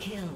Kill.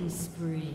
Killing spree.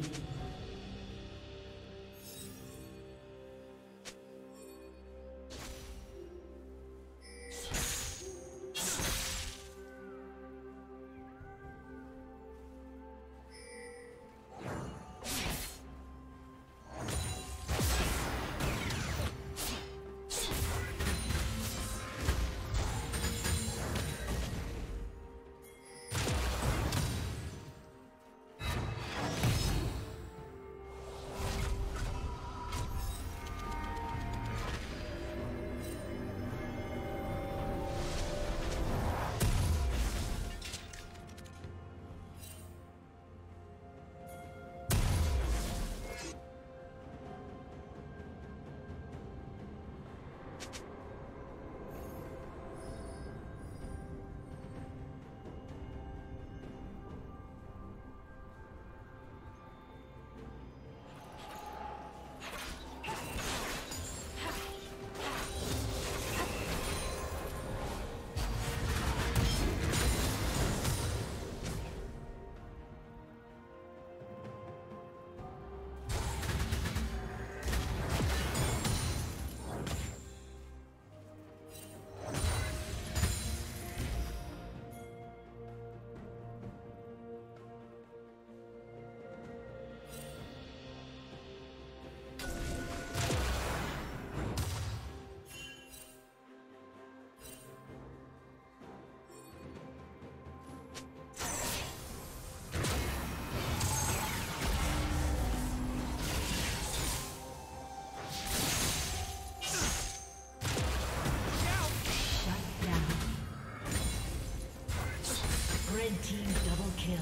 Red team double kill.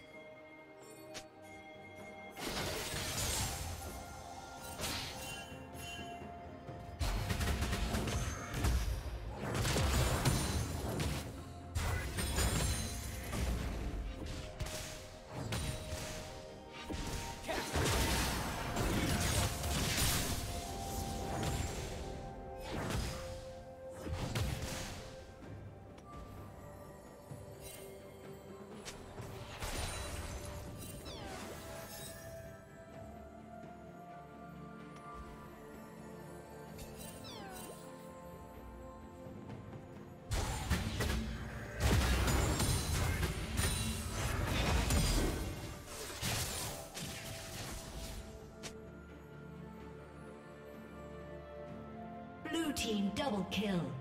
Blue team double kill.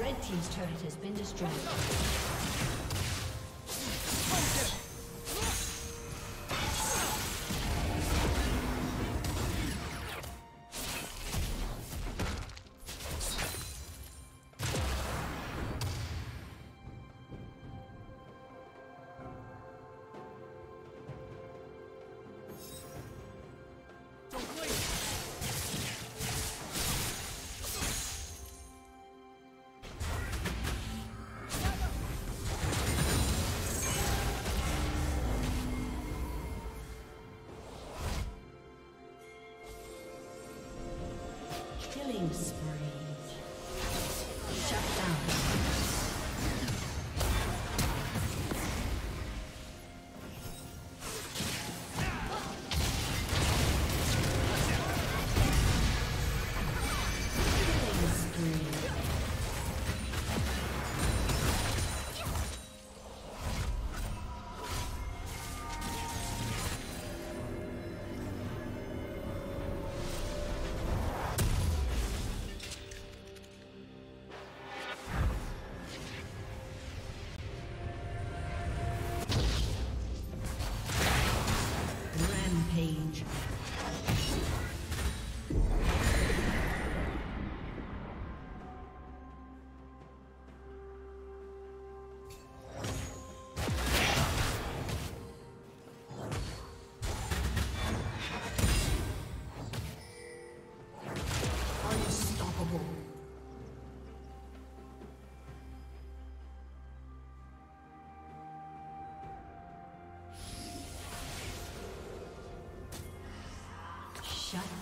Red team's turret has been destroyed. Killing spree. Shut down. Killing spree.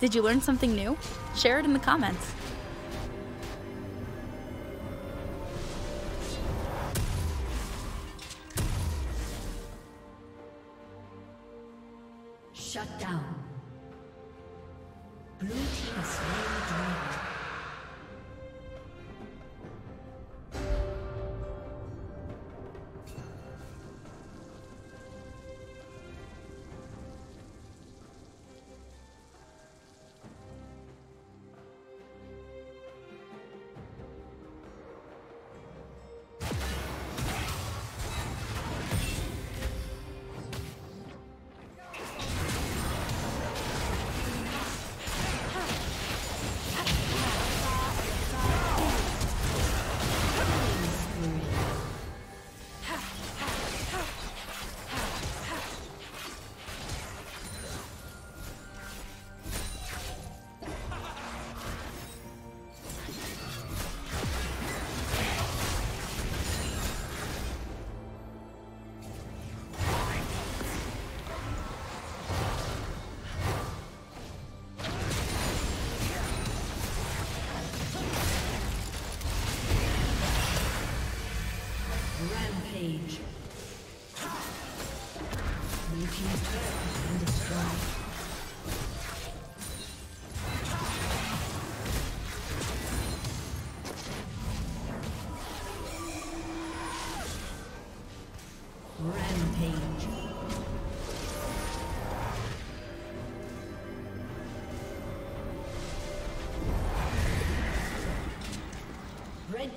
Did you learn something new? Share it in the comments. Shut down. Blue team has slain the dragon. Red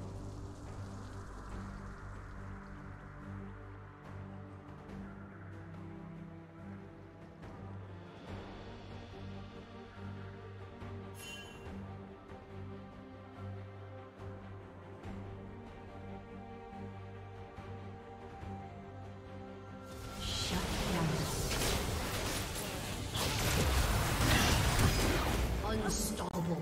Unstoppable.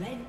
Red